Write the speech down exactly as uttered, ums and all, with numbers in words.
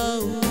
Oh,